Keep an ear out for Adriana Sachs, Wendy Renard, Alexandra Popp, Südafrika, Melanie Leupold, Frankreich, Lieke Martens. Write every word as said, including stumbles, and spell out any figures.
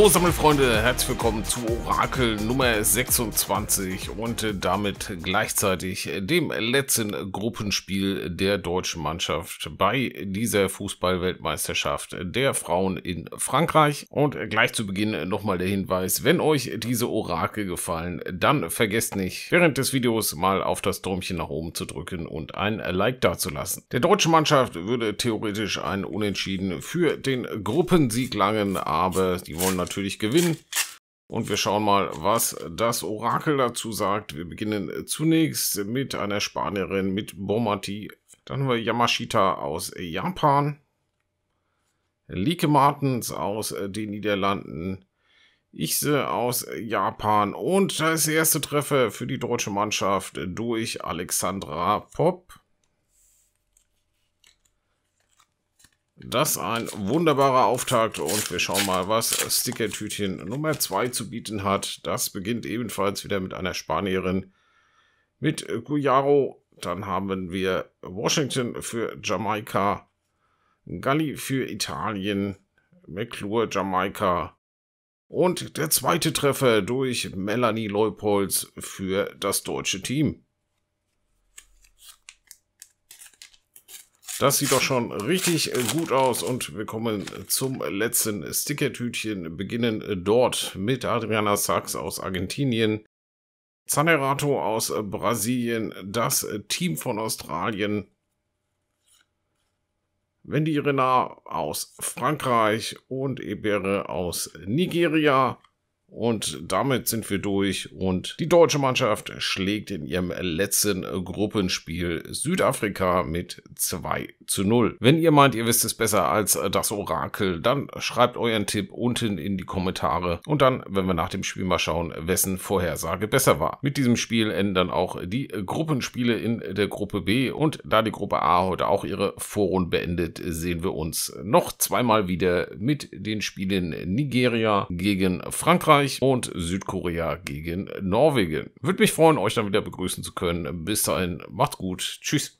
Los, meine Freunde, herzlich willkommen zu Orakel Nummer sechsundzwanzig und damit gleichzeitig dem letzten Gruppenspiel der deutschen Mannschaft bei dieser Fußball-Weltmeisterschaft der Frauen in Frankreich. Und gleich zu Beginn nochmal der Hinweis, wenn euch diese Orakel gefallen, dann vergesst nicht, während des Videos mal auf das Däumchen nach oben zu drücken und ein Like dazulassen. Der deutschen Mannschaft würde theoretisch ein Unentschieden für den Gruppensieg langen, aber die wollen natürlich gewinnen. Und wir schauen mal, was das Orakel dazu sagt. Wir beginnen zunächst mit einer Spanierin, mit Bomati. Dann haben wir Yamashita aus Japan. Lieke Martens aus den Niederlanden. Ichse aus Japan. Und das erste Treffer für die deutsche Mannschaft durch Alexandra Popp. Das ist ein wunderbarer Auftakt und wir schauen mal, was Stickertütchen Nummer zwei zu bieten hat. Das beginnt ebenfalls wieder mit einer Spanierin, mit Cuyaro. Dann haben wir Washington für Jamaika, Galli für Italien, McClure Jamaika. Und der zweite Treffer durch Melanie Leupold für das deutsche Team. Das sieht doch schon richtig gut aus und wir kommen zum letzten Stickertütchen, beginnen dort mit Adriana Sachs aus Argentinien, Zanerato aus Brasilien, das Team von Australien, Wendy Renard aus Frankreich und Ebere aus Nigeria. Und damit sind wir durch und die deutsche Mannschaft schlägt in ihrem letzten Gruppenspiel Südafrika mit zwei zu null. Wenn ihr meint, ihr wisst es besser als das Orakel, dann schreibt euren Tipp unten in die Kommentare und dann, wenn wir nach dem Spiel mal schauen, wessen Vorhersage besser war. Mit diesem Spiel enden dann auch die Gruppenspiele in der Gruppe B und da die Gruppe A heute auch ihre Vorrunde beendet, sehen wir uns noch zweimal wieder mit den Spielen Nigeria gegen Frankreich und Südkorea gegen Norwegen. Würde mich freuen, euch dann wieder begrüßen zu können. Bis dahin, macht's gut. Tschüss.